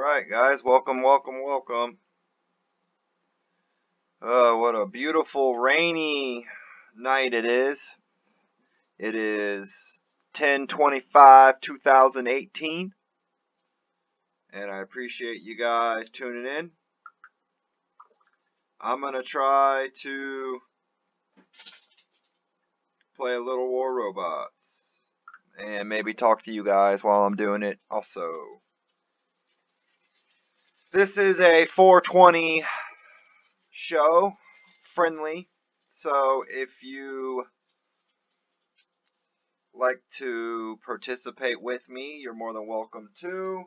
Alright guys, welcome. What a beautiful rainy night it is. It is 10/25/2018. And I appreciate you guys tuning in. I'm going to try to play a little War Robots. And maybe talk to you guys while I'm doing it also. This is a 420 show, friendly, so if you like to participate with me, you're more than welcome to.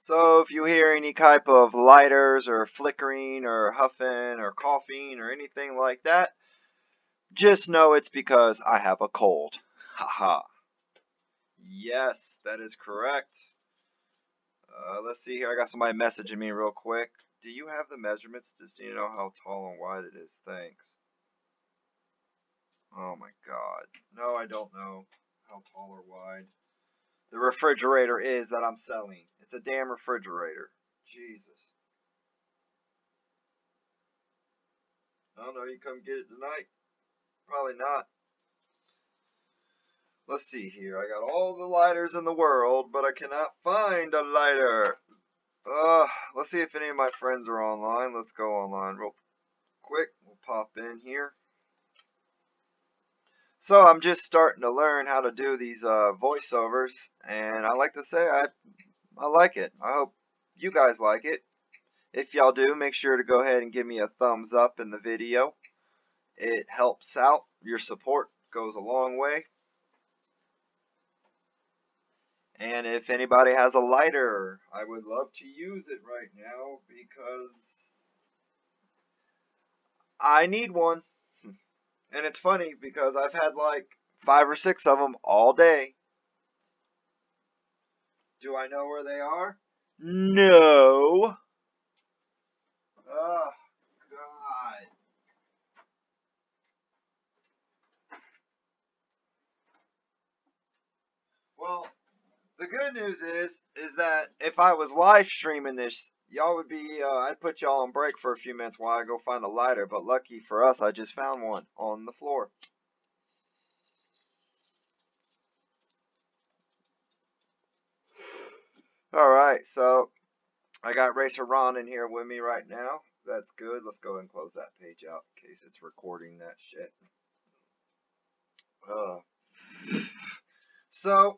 So if you hear any type of lighters or flickering or huffing or coughing or anything like that, just know it's because I have a cold. Haha. Yes, that is correct. Let's see here. I got somebody messaging me real quick. Do you have the measurements? Just so you know how tall and wide it is. Thanks. Oh my god. No, I don't know how tall or wide. The refrigerator is that I'm selling. It's a damn refrigerator. Jesus. I don't know. You come get it tonight? Probably not. Let's see here. I got all the lighters in the world, but I cannot find a lighter. Let's see if any of my friends are online. Let's go online real quick. We'll pop in here. So I'm just starting to learn how to do these voiceovers, and I like to say I like it. I hope you guys like it. If y'all do, make sure to go ahead and give me a thumbs up in the video. It helps out. Your support goes a long way. And if anybody has a lighter, I would love to use it right now because I need one. And it's funny because I've had like 5 or 6 of them all day. Do I know where they are? No. Oh, God. Well, the good news is that if I was live streaming this, y'all would be, I'd put y'all on break for a few minutes while I go find a lighter, but lucky for us, I just found one on the floor. Alright, so I got Racer Ron in here with me right now. That's good. Let's go ahead and close that page out in case it's recording that shit. So...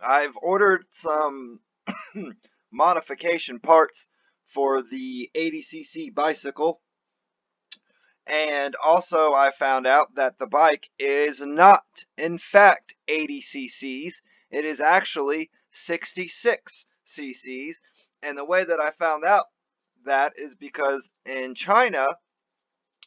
I've ordered some modification parts for the 80cc bicycle, and also I found out that the bike is not in fact 80cc's, it is actually 66cc's, and the way that I found out that is because in China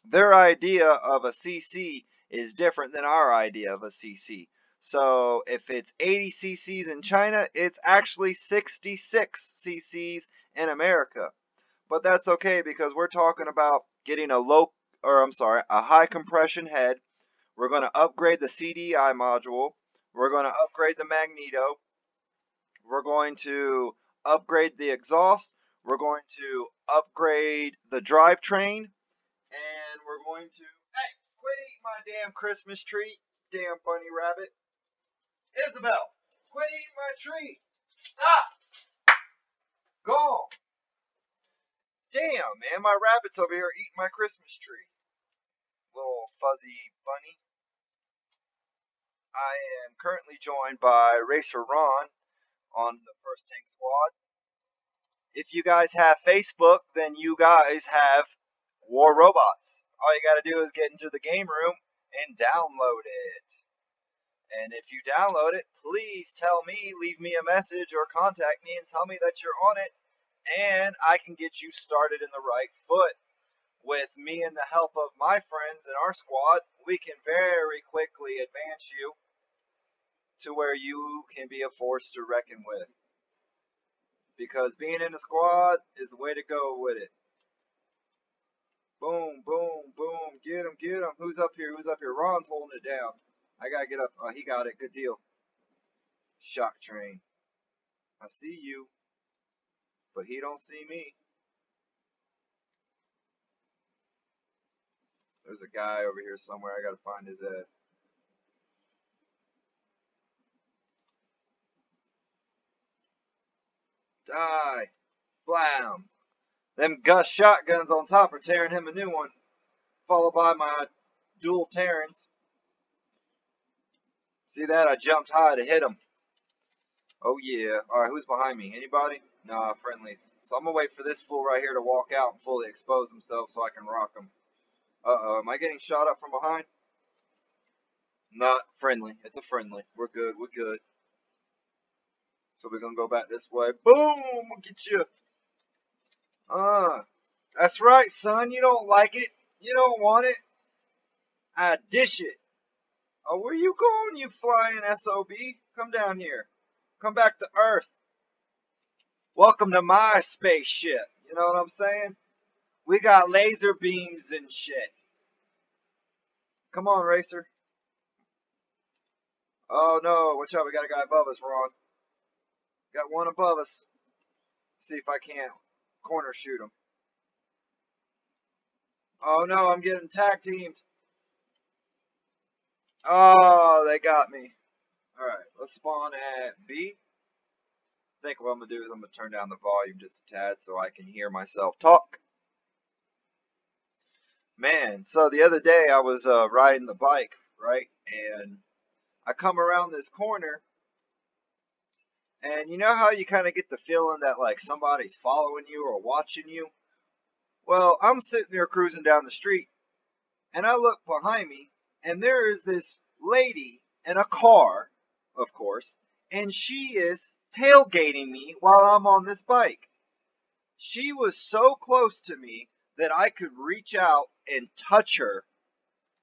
their idea of a cc is different than our idea of a cc. So if it's 80 cc's in China, it's actually 66 cc's in America. But that's okay because we're talking about getting a high compression head. We're going to upgrade the CDI module. We're going to upgrade the magneto. We're going to upgrade the exhaust. We're going to upgrade the drivetrain. And we're going to... Hey, quit eating my damn Christmas tree, damn bunny rabbit. Isabel, quit eating my tree. Stop. Gone. Damn, man. My rabbit's over here eating my Christmas tree. Little fuzzy bunny. I am currently joined by Racer Ron on the First Tank Squad. If you guys have Facebook, then you guys have War Robots. All you gotta do is get into the game room and download it. And if you download it, please tell me, leave me a message or contact me and tell me that you're on it. And I can get you started in the right foot. With me and the help of my friends in our squad, we can very quickly advance you to where you can be a force to reckon with. Because being in a squad is the way to go with it. Boom, boom, boom. Get him, get him. Who's up here? Who's up here? Ron's holding it down. I gotta get up. Oh, he got it. Good deal. Shock Train. I see you, but he don't see me. There's a guy over here somewhere. I gotta find his ass. Die. Blam. Them Gus shotguns on top are tearing him a new one. Followed by my dual Terrans. See that? I jumped high to hit him. Oh yeah. Alright, who's behind me? Anybody? Nah, friendlies. So I'm gonna wait for this fool right here to walk out and fully expose himself so I can rock him. Uh-oh, am I getting shot up from behind? Not friendly. It's a friendly. We're good, we're good. So we're gonna go back this way. Boom! We'll get you! That's right, son. You don't like it. You don't want it. I dish it. Oh, where you going, you flying SOB? Come down here. Come back to Earth. Welcome to my spaceship. You know what I'm saying? We got laser beams and shit. Come on, Racer. Oh no, watch out, we got a guy above us, Ron. Got one above us. See if I can't corner shoot him. Oh no, I'm getting tag teamed. Oh, they got me. Alright, let's spawn at B. I think what I'm gonna do is I'm gonna turn down the volume just a tad so I can hear myself talk. Man, so the other day I was riding the bike, right? And I come around this corner, and you know how you kind of get the feeling that like somebody's following you or watching you? Well, I'm sitting there cruising down the street, and I look behind me, and there is this lady in a car, of course, and she is tailgating me while I'm on this bike. She was so close to me that I could reach out and touch her,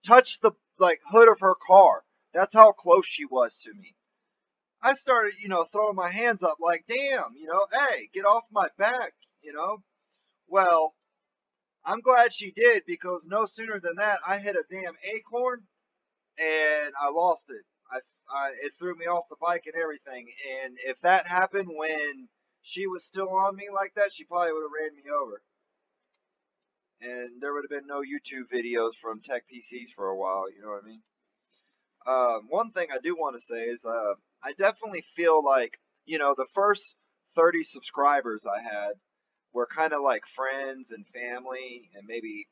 touch the like hood of her car. That's how close she was to me. I started, you know, throwing my hands up like, damn, you know, hey, get off my back, you know. Well, I'm glad she did, because no sooner than that, I hit a damn acorn and I lost it. It threw me off the bike and everything. And if that happened when she was still on me like that, she probably would have ran me over. And there would have been no YouTube videos from Tech PCs for a while, you know what I mean? One thing I do want to say is I definitely feel like, you know, the first 30 subscribers I had were kind of like friends and family and maybe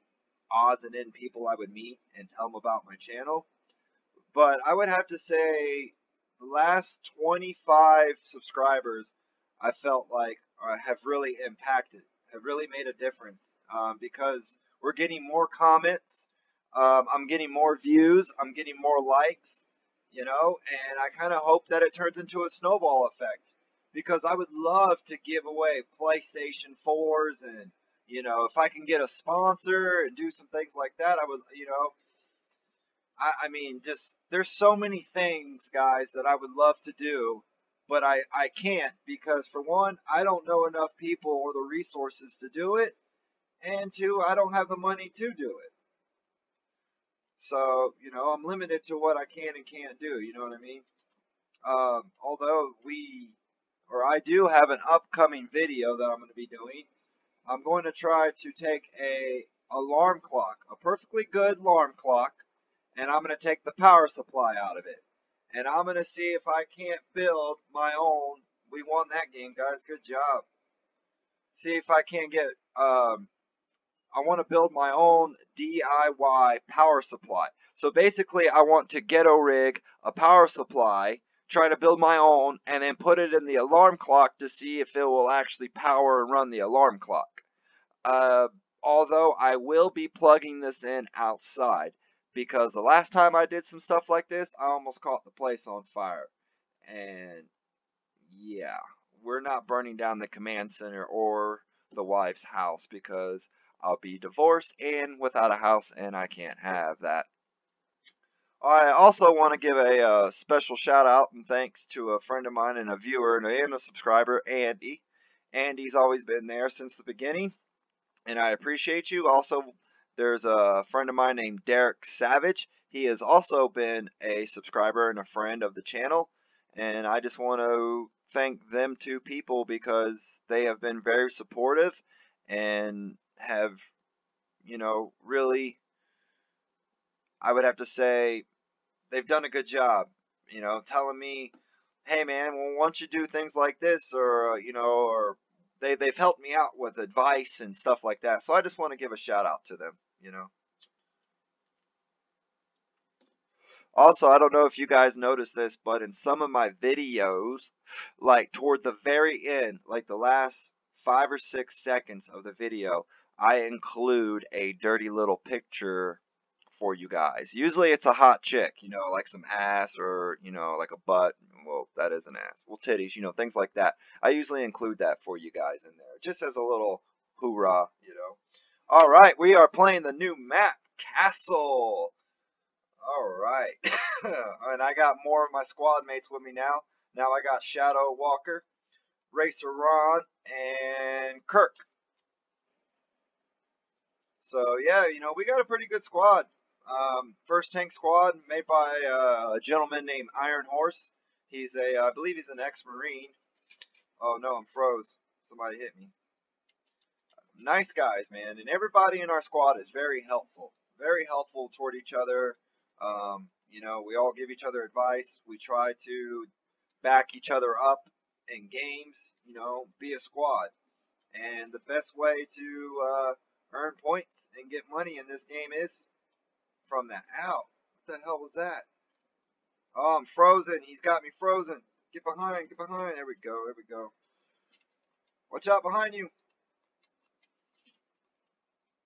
odds and end people I would meet and tell them about my channel. But I would have to say the last 25 subscribers I felt like have really impacted. It really made a difference because we're getting more comments, I'm getting more views, I'm getting more likes, you know, and I kind of hope that it turns into a snowball effect, because I would love to give away PlayStation 4s and, you know, if I can get a sponsor and do some things like that, I would, you know, I mean, just there's so many things, guys, that I would love to do. But I can't, because for one, I don't know enough people or the resources to do it, and two, I don't have the money to do it. So, you know, I'm limited to what I can and can't do, you know what I mean? Although I do have an upcoming video that I'm going to be doing. I'm going to try to take a alarm clock, a perfectly good alarm clock, and I'm going to take the power supply out of it. And I'm going to see if I can't build my own. We won that game, guys. Good job. See if I can't get... I want to build my own DIY power supply. So basically, I want to ghetto rig a power supply, try to build my own, and then put it in the alarm clock to see if it will actually power and run the alarm clock. Although, I will be plugging this in outside. Because the last time I did some stuff like this, I almost caught the place on fire. And, yeah, we're not burning down the command center or the wife's house, because I'll be divorced and without a house, and I can't have that. I also want to give a special shout out and thanks to a friend of mine and a viewer and a subscriber, Andy. Andy's always been there since the beginning, and I appreciate you. Also, there's a friend of mine named Derek Savage. He has also been a subscriber and a friend of the channel. And I just want to thank them two people because they have been very supportive and have, you know, really, I would have to say, they've done a good job, you know, telling me, hey man, well, once you do things like this, or, you know, or they've helped me out with advice and stuff like that. So I just want to give a shout out to them, you know. Also, I don't know if you guys noticed this, but in some of my videos, like toward the very end, like the last 5 or 6 seconds of the video, I include a dirty little picture for you guys. Usually it's a hot chick, you know, like some ass or, you know, like a butt. Well, that is an ass. Well, titties, you know, things like that. I usually include that for you guys in there, just as a little hoorah, you know. All right, we are playing the new map, Castle. All right. And I got more of my squad mates with me now. Now I got Shadow Walker, Racer Ron, and Kirk. So, yeah, you know, we got a pretty good squad. First Tank Squad, made by a gentleman named Iron Horse. He's I believe he's an ex-Marine. Oh, no, I'm froze. Somebody hit me. Nice guys, man. And everybody in our squad is very helpful. Very helpful toward each other. You know, we all give each other advice. We try to back each other up in games, you know, be a squad. And the best way to earn points and get money in this game is from that out. What the hell was that? Oh, I'm frozen. He's got me frozen. Get behind. Get behind. There we go. There we go. Watch out behind you.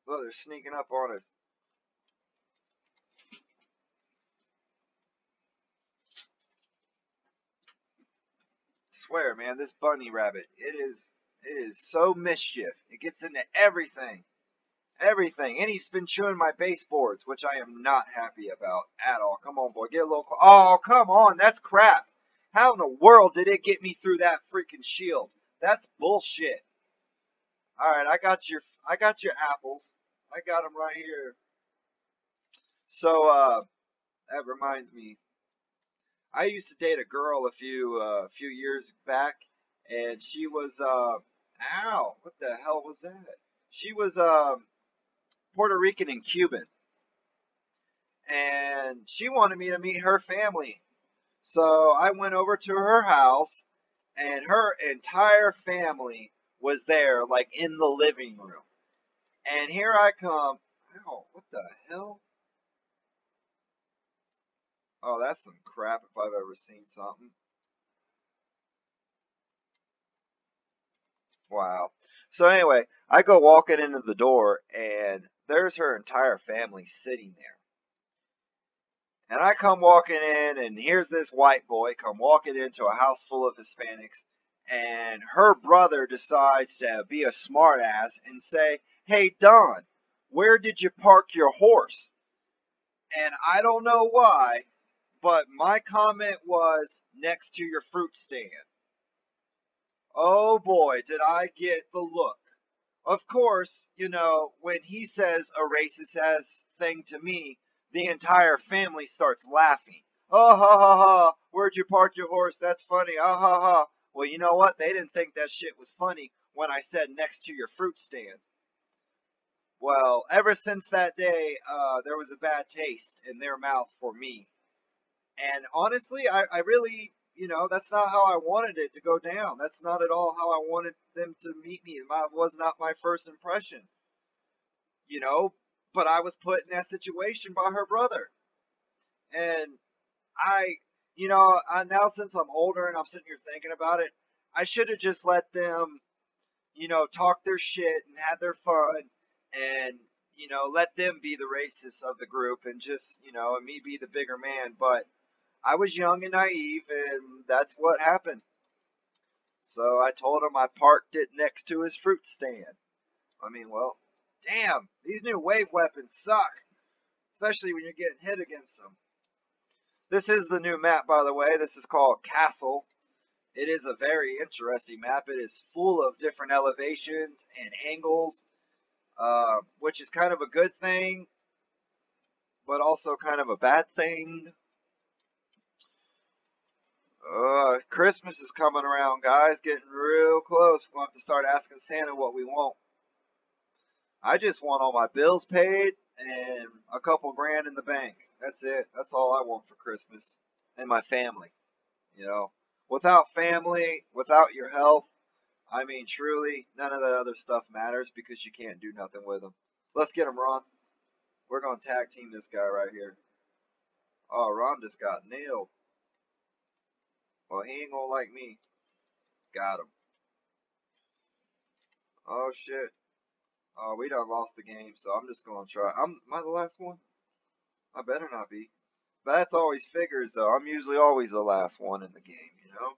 Look, they're sneaking up on us. I swear, man, this bunny rabbit, it is so mischief. It gets into everything. Everything. And he's been chewing my baseboards, which I am not happy about at all. Come on, boy. Get a little close. Oh, come on. That's crap. How in the world did it get me through that freaking shield? That's bullshit. All right, I got your apples. I got them right here. So, that reminds me. I used to date a girl a few years back, and she was, ow, what the hell was that? She was Puerto Rican and Cuban, and she wanted me to meet her family. So I went over to her house, and her entire family was there, like in the living room. And here I come, ow, what the hell? Oh, that's some crap if I've ever seen something. Wow. So anyway, I go walking into the door, and there's her entire family sitting there. And I come walking in, and here's this white boy come walking into a house full of Hispanics, and her brother decides to be a smartass and say, "Hey, Don, where did you park your horse?" And I don't know why, but my comment was, next to your fruit stand. Oh boy, did I get the look. Of course, you know, when he says a racist ass thing to me, the entire family starts laughing. Oh, ha, ha, ha, where'd you park your horse? That's funny, ah, ha, ha. Well, you know what? They didn't think that shit was funny when I said next to your fruit stand. Well, ever since that day, there was a bad taste in their mouth for me. And honestly, I really, you know, that's not how I wanted it to go down. That's not at all how I wanted them to meet me. That was not my first impression, you know, but I was put in that situation by her brother. And I, you know, now since I'm older and I'm sitting here thinking about it, I should have just let them, you know, talk their shit and have their fun. And, you know, let them be the racists of the group and just, you know, and me be the bigger man. But I was young and naive, and that's what happened. So I told him I parked it next to his fruit stand. I mean, well, damn, these new wave weapons suck, especially when you're getting hit against them. This is the new map, by the way. This is called Castle. It is a very interesting map. It is full of different elevations and angles. Which is kind of a good thing, but also kind of a bad thing. Christmas is coming around, guys. Getting real close. We're going to have to start asking Santa what we want. I just want all my bills paid and a couple grand in the bank. That's it. That's all I want for Christmas. And my family. You know, without family, without your health, I mean, truly, none of that other stuff matters because you can't do nothing with them. Let's get him, Ron. We're going to tag team this guy right here. Oh, Ron just got nailed. Well, he ain't gonna like me. Got him. Oh, shit. Oh, we done lost the game, so I'm just gonna try. Am I the last one? I better not be. But that's always figures, though. I'm usually always the last one in the game, you know?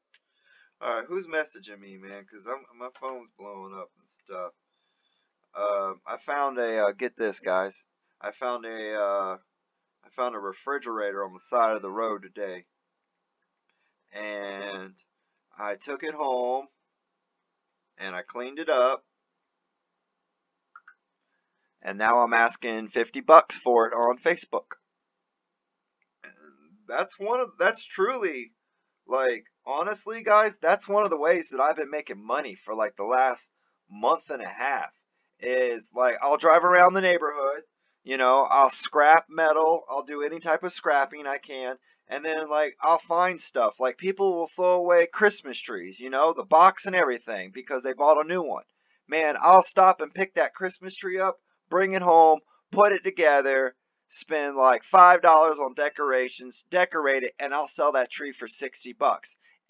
Alright, who's messaging me, man? Because my phone's blowing up and stuff. I found a, get this, guys. I found a refrigerator on the side of the road today. And I took it home and I cleaned it up, and now I'm asking $50 for it on Facebook. And that's truly, like, honestly, guys, that's one of the ways that I've been making money for like the last month and a half. Is like, I'll drive around the neighborhood, you know, I'll scrap metal, I'll do any type of scrapping I can. And then, like, I'll find stuff. Like, people will throw away Christmas trees, you know, the box and everything, because they bought a new one. Man, I'll stop and pick that Christmas tree up, bring it home, put it together, spend like $5 on decorations, decorate it, and I'll sell that tree for $60.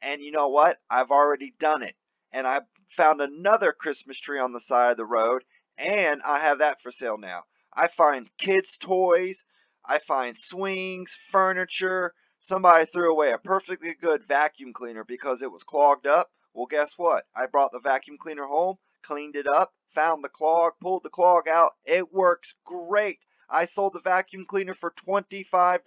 And you know what? I've already done it. And I found another Christmas tree on the side of the road, and I have that for sale now. I find kids' toys, I find swings, furniture. Somebody threw away a perfectly good vacuum cleaner because it was clogged up. Well, guess what? I brought the vacuum cleaner home, cleaned it up, found the clog, pulled the clog out. It works great. I sold the vacuum cleaner for $25.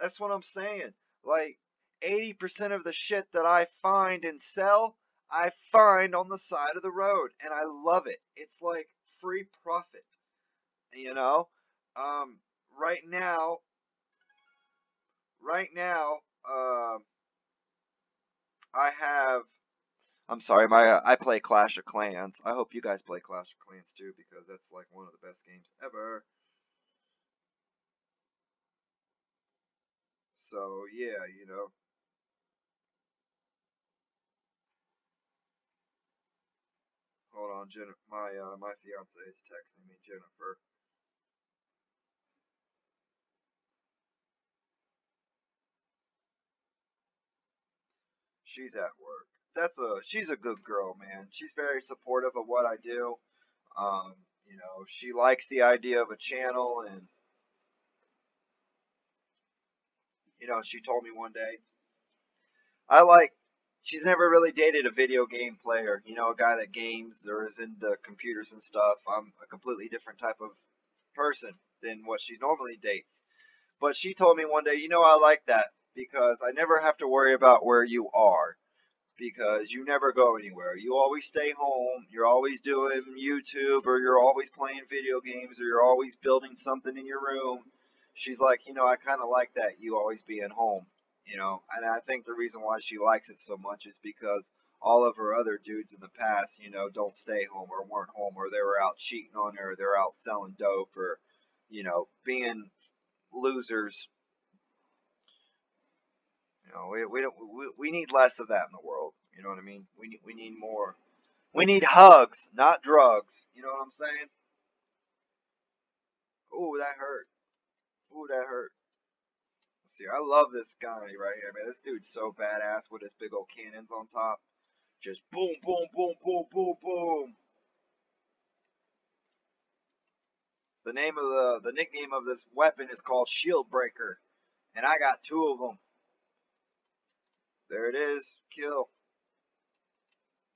That's what I'm saying. Like, 80% of the shit that I find and sell, I find on the side of the road. And I love it. It's like free profit. You know? Right now, I play Clash of Clans. I hope you guys play Clash of Clans too, because that's like one of the best games ever. So yeah, you know. Hold on, Jennifer. My fiance is texting me, Jennifer. She's at work. She's a good girl, man. She's very supportive of what I do. You know, she likes the idea of a channel, and you know, she told me one day, she's never really dated a video game player, you know, a guy that games or is into computers and stuff. I'm a completely different type of person than what she normally dates. But she told me one day, you know, I like that. Because I never have to worry about where you are, because you never go anywhere. You always stay home. You're always doing YouTube, or you're always playing video games, or you're always building something in your room. She's like, you know, I kind of like that, you always being home, you know. And I think the reason why she likes it so much is because all of her other dudes in the past, you know, don't stay home or weren't home, or they were out cheating on her, or they're out selling dope, or, you know, being losers. You know, we need less of that in the world. You know what I mean? We need more. We need hugs, not drugs. You know what I'm saying? Ooh, that hurt. Ooh, that hurt. Let's see, I love this guy right here, man. This dude's so badass with his big old cannons on top. Just boom, boom, boom, boom, boom, boom. The nickname of this weapon is called Shieldbreaker, and I got two of them. There it is. Kill.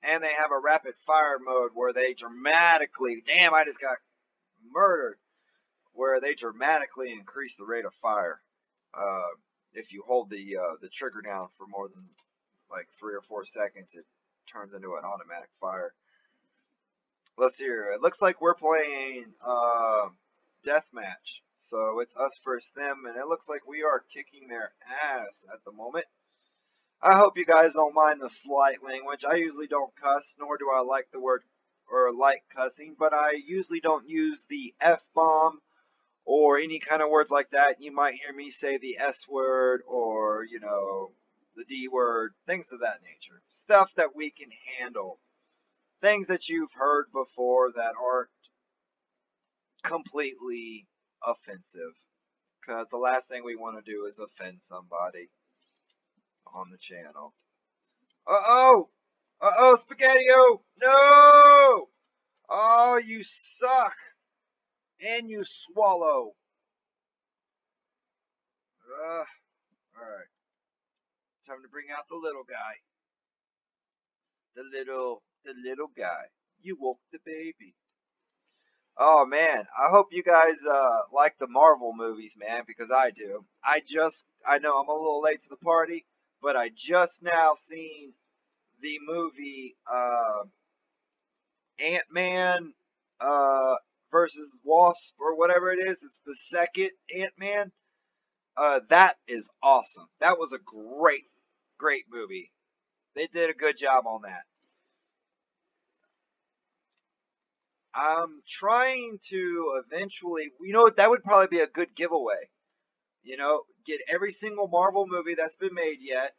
And they have a rapid fire mode where they dramatically... Damn, I just got murdered. Where they dramatically increase the rate of fire. If you hold the trigger down for more than like 3 or 4 seconds, it turns into an automatic fire. Let's see here. It looks like we're playing Deathmatch. So it's us versus them. And it looks like we are kicking their ass at the moment. I hope you guys don't mind the slight language. I usually don't cuss, nor do I like the word or like cussing, but I usually don't use the F-bomb or any kind of words like that. You might hear me say the S-word or, you know, the D-word, things of that nature. Stuff that we can handle. Things that you've heard before that aren't completely offensive. Because the last thing we want to do is offend somebody on the channel. Uh-oh! Uh-oh, Spaghetti-O! No! Oh, you suck! And you swallow! Alright. Time to bring out the little guy. The little guy. You woke the baby. Oh, man. I hope you guys like the Marvel movies, man, because I do. I know I'm a little late to the party, but I just now seen the movie Ant-Man versus Wasp or whatever it is. It's the second Ant-Man. That is awesome. That was a great, great movie. They did a good job on that. I'm trying to eventually, you know, that would probably be a good giveaway. You know, get every single Marvel movie that's been made yet.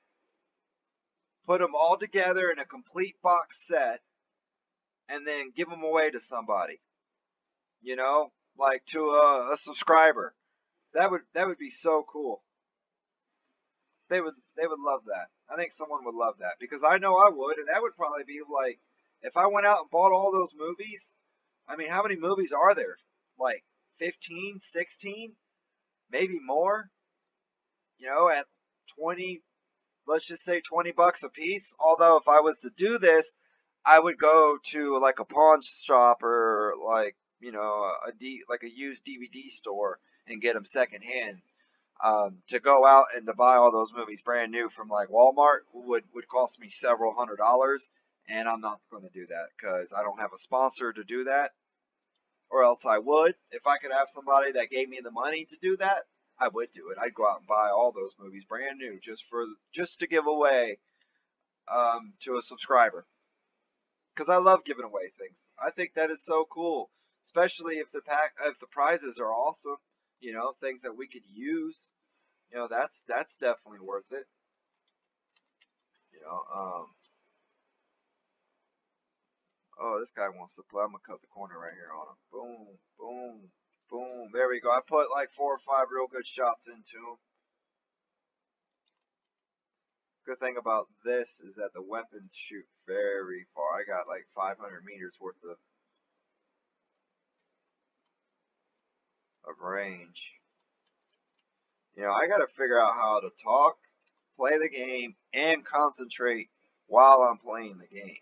Put them all together in a complete box set. And then give them away to somebody. You know, like to a subscriber. That would be so cool. They would love that. I think someone would love that. Because I know I would. And that would probably be like, if I went out and bought all those movies, I mean, how many movies are there? Like 15, 16, maybe more? You know, at 20, let's just say $20 a piece. Although if I was to do this, I would go to like a pawn shop or like, you know, like a used DVD store and get them secondhand. To go out and to buy all those movies brand new from like Walmart would cost me several $100s. And I'm not going to do that because I don't have a sponsor to do that. Or else I would. If I could have somebody that gave me the money to do that, I would do it. I'd go out and buy all those movies brand new just to give away to a subscriber. Because I love giving away things. I think that is so cool. Especially if the prizes are awesome. You know, things that we could use. You know, that's definitely worth it. You know, oh, this guy wants to play. I'm going to cut the corner right here on him. Boom, boom, boom. There we go. I put like 4 or 5 real good shots into him. Good thing about this is that the weapons shoot very far. I got like 500 meters worth of range. You know, I got to figure out how to talk, play the game, and concentrate while I'm playing the game.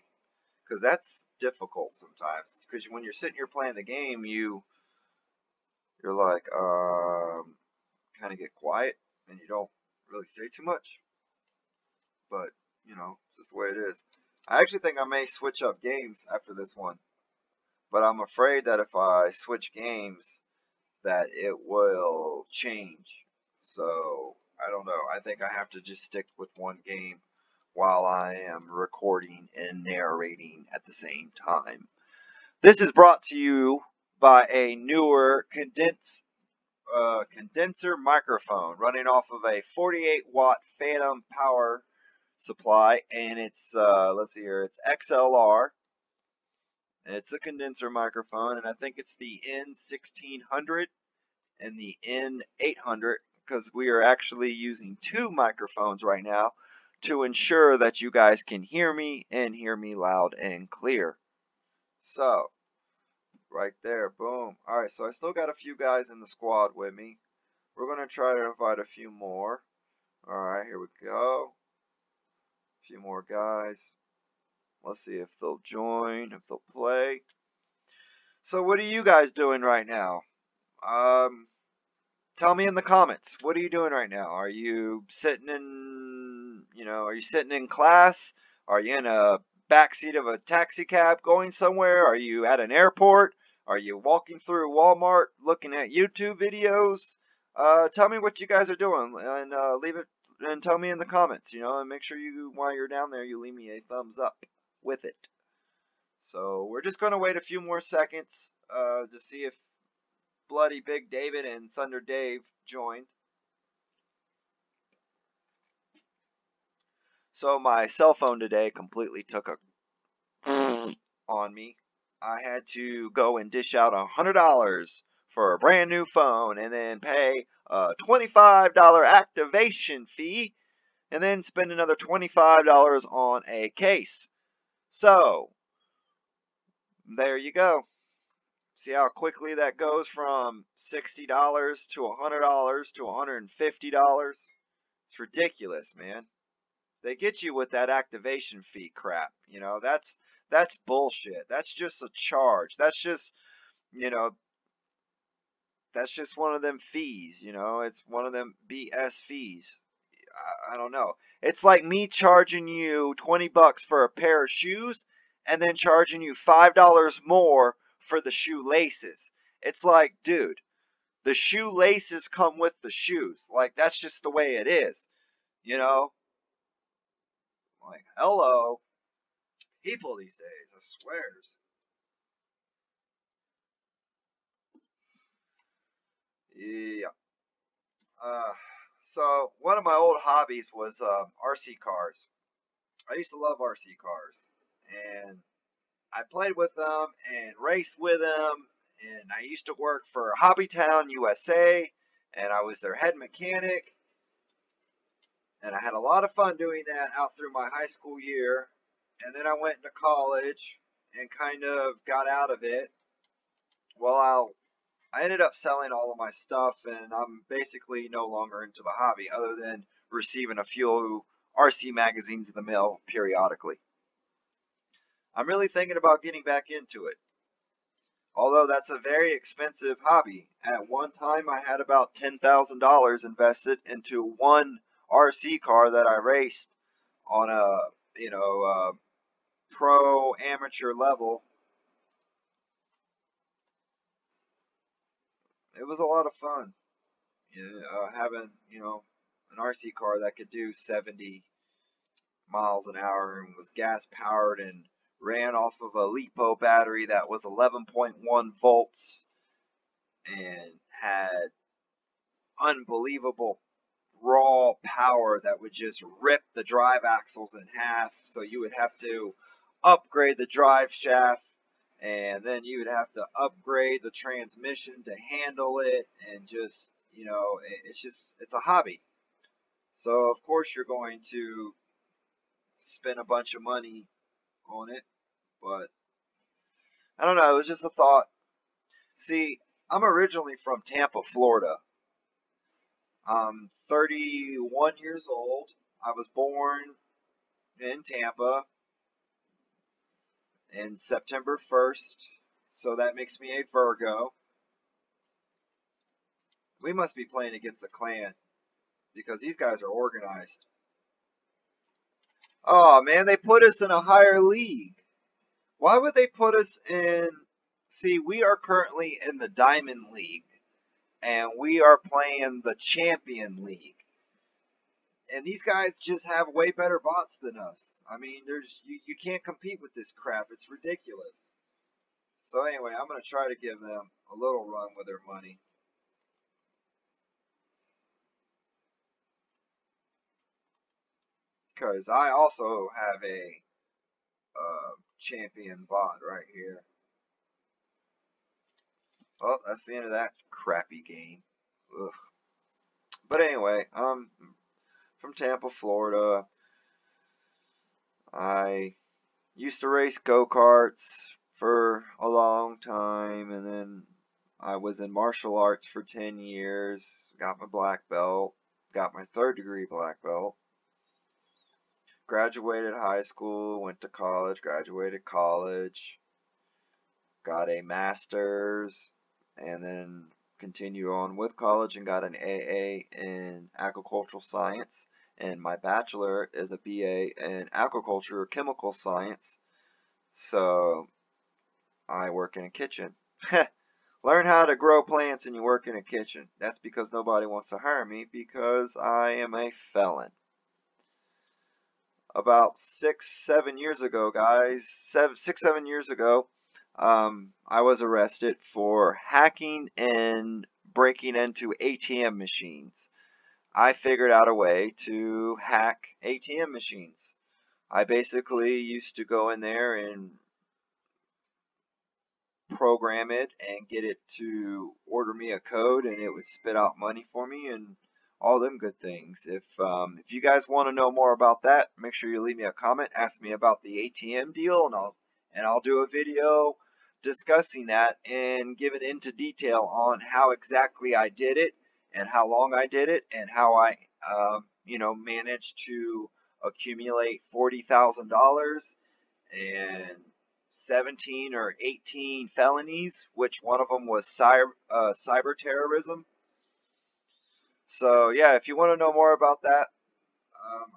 Because that's difficult sometimes. Because when you're sitting here playing the game, you're like, kind of get quiet. And you don't really say too much. But, you know, it's just the way it is. I actually think I may switch up games after this one. But I'm afraid that if I switch games, that it will change. So, I don't know. I think I have to just stick with one game while I am recording and narrating at the same time. This is brought to you by a newer condenser microphone running off of a 48-watt Phantom power supply, and it's let's see here, it's XLR. It's a condenser microphone, and I think it's the N1600 and the N800 because we are actually using 2 microphones right now to ensure that you guys can hear me and hear me loud and clear. So, right there, boom. Alright, so I still got a few guys in the squad with me. We're going to try to invite a few more. Alright, here we go. A few more guys. Let's see if they'll join, if they'll play. So, what are you guys doing right now? Tell me in the comments, what are you doing right now? Are you sitting in, you know, are you sitting in class? Are you in a backseat of a taxi cab going somewhere? Are you at an airport? Are you walking through Walmart looking at YouTube videos? Tell me what you guys are doing and leave it and tell me in the comments, you know, and make sure you, while you're down there, you leave me a thumbs up with it. So we're just going to wait a few more seconds to see if Bloody Big David and Thunder Dave join. So my cell phone today completely took a on me. I had to go and dish out $100 for a brand new phone and then pay a $25 activation fee and then spend another $25 on a case. So there you go. See how quickly that goes from $60 to $100 to $150? It's ridiculous, man. They get you with that activation fee crap. You know, that's bullshit. That's just a charge. That's just, you know, that's just one of them fees, you know. It's one of them BS fees. I don't know. It's like me charging you 20 bucks for a pair of shoes and then charging you $5 more for the shoelaces. It's like, dude, the shoelaces come with the shoes. Like, that's just the way it is, you know? Like, hello. People these days, I swear. Yeah. So, one of my old hobbies was RC cars. I used to love RC cars. And I played with them and raced with them, and I used to work for HobbyTown USA, and I was their head mechanic, and I had a lot of fun doing that out through my high school year. And then I went into college and kind of got out of it. Well, I ended up selling all of my stuff, and I'm basically no longer into the hobby other than receiving a few RC magazines in the mail periodically. I'm really thinking about getting back into it, although that's a very expensive hobby. At one time, I had about $10,000 invested into one RC car that I raced on a, you know, pro amateur level. It was a lot of fun, having, you know, an RC car that could do 70 miles an hour and was gas powered and ran off of a LiPo battery that was 11.1 volts and had unbelievable raw power that would just rip the drive axles in half. So you would have to upgrade the drive shaft, and then you would have to upgrade the transmission to handle it, and just, you know, it's just, it's a hobby. So of course you're going to spend a bunch of money on it, but I don't know, it was just a thought. See, I'm originally from Tampa, Florida. I'm 31 years old. I was born in Tampa in September 1st, so that makes me a Virgo. We must be playing against a clan because these guys are organized. Oh man, they put us in a higher league. Why would they put us in? See, we are currently in the Diamond League, and we are playing the Champion League. And these guys just have way better bots than us. I mean, there's you can't compete with this crap. It's ridiculous. So anyway, I'm gonna try to give them a little run with their money. Because I also have a champion bot right here. Well, that's the end of that crappy game. Ugh. But anyway, from Tampa, Florida. I used to race go-karts for a long time, and then I was in martial arts for 10 years. Got my black belt. Got my third-degree black belt. Graduated high school, went to college, graduated college, got a master's, and then continued on with college and got an AA in agricultural science, and my bachelor is a BA in agriculture or chemical science, so I work in a kitchen. Learn how to grow plants and you work in a kitchen. That's because nobody wants to hire me because I am a felon. About 6-7 years ago, guys, 6-7 years ago, I was arrested for hacking and breaking into ATM machines. I figured out a way to hack ATM machines. I basically used to go in there and program it and get it to order me a code, and it would spit out money for me and all them good things. If you guys want to know more about that, make sure you leave me a comment, ask me about the ATM deal, and I'll do a video discussing that and give it into detail on how exactly I did it and how long I did it and how I you know, managed to accumulate $40,000 and 17 or 18 felonies, which one of them was cyber terrorism. So yeah, if you want to know more about that,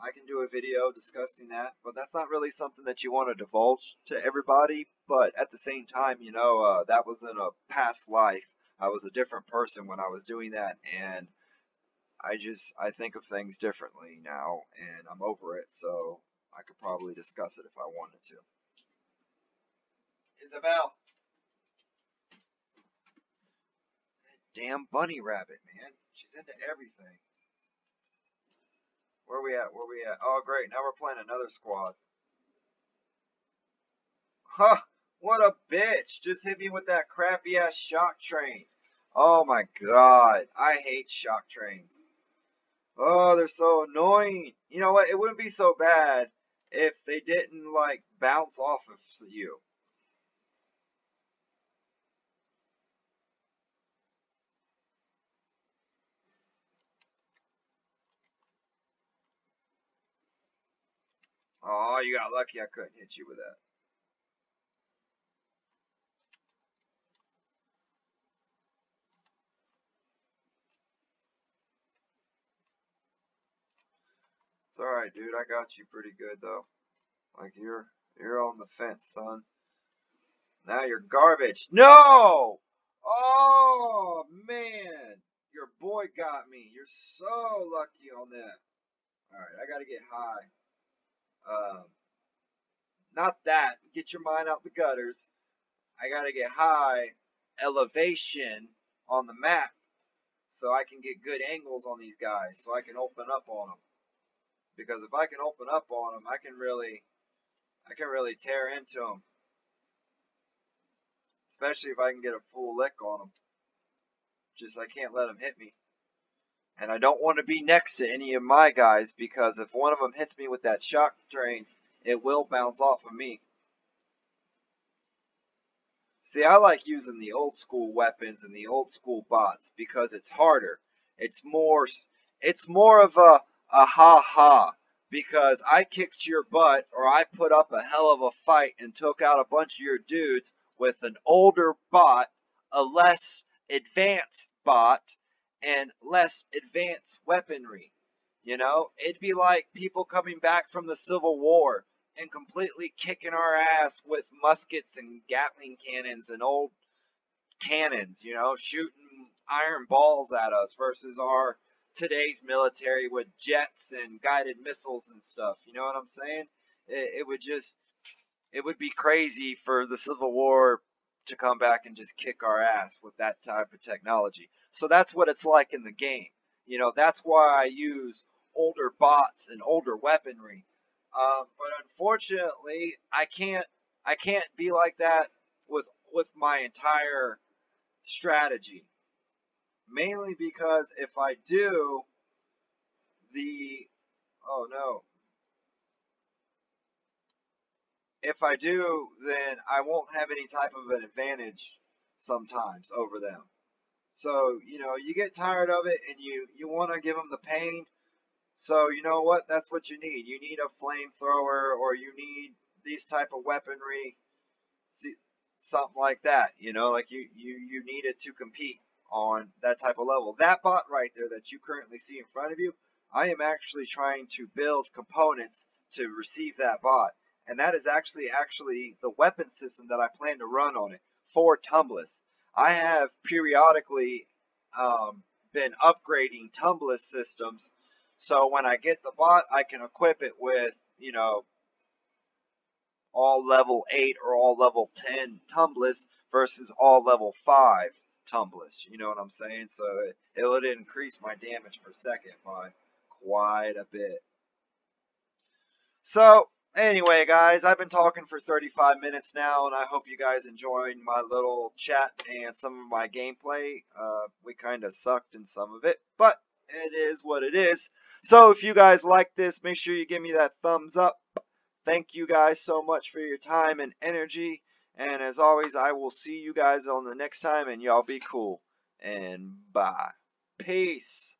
I can do a video discussing that, but that's not really something that you want to divulge to everybody. But at the same time, you know, that was in a past life. I was a different person when I was doing that, and I think of things differently now, and I'm over it, so I could probably discuss it if I wanted to. Isabel. That damn bunny rabbit, man. She's into everything. Where are we at? Where are we at? Oh, great. Now we're playing another squad. Huh. What a bitch. Just hit me with that crappy-ass shock train. Oh, my God. I hate shock trains. Oh, they're so annoying. You know what? It wouldn't be so bad if they didn't, like, bounce off of you. Oh, you got lucky I couldn't hit you with that. It's alright, dude. I got you pretty good, though. Like, you're on the fence, son. Now you're garbage. No! Oh, man. Your boy got me. You're so lucky on that. Alright, I gotta get high. Not that. Get your mind out the gutters. I gotta get high elevation on the map so I can get good angles on these guys so I can open up on them. Because if I can open up on them, I can really tear into them. Especially if I can get a full lick on them. Just I can't let them hit me. And I don't want to be next to any of my guys, because if one of them hits me with that shock train, it will bounce off of me. See, I like using the old school weapons and the old school bots because it's harder. It's more of a ha-ha, because I kicked your butt or I put up a hell of a fight and took out a bunch of your dudes with an older bot, a less advanced bot, and less advanced weaponry. You know, it'd be like people coming back from the Civil War and completely kicking our ass with muskets and Gatling cannons and old cannons, you know, shooting iron balls at us versus our today's military with jets and guided missiles and stuff. You know what I'm saying? It would be crazy for the Civil War to come back and just kick our ass with that type of technology. So that's what it's like in the game. You know, that's why I use older bots and older weaponry. But unfortunately, I can't be like that with my entire strategy. Mainly because if I do, then I won't have any type of an advantage sometimes over them. So, you know, you get tired of it and you want to give them the pain. So, you know what? That's what you need. You need a flamethrower, or you need these type of weaponry, something like that. You know, like you need it to compete on that type of level. That bot right there that you currently see in front of you, I am actually trying to build components to receive that bot. And that is actually the weapon system that I plan to run on it for Tumblis. I have periodically been upgrading Tumblis systems, so when I get the bot, I can equip it with, you know, all level 8 or all level 10 Tumblis versus all level 5 Tumblis. You know what I'm saying? So it would increase my damage per second by quite a bit. So anyway, guys, I've been talking for 35 minutes now, and I hope you guys enjoyed my little chat and some of my gameplay. We kind of sucked in some of it, but it is what it is. So if you guys like this, make sure you give me that thumbs up. Thank you guys so much for your time and energy. And as always, I will see you guys on the next time, and y'all be cool. And bye. Peace.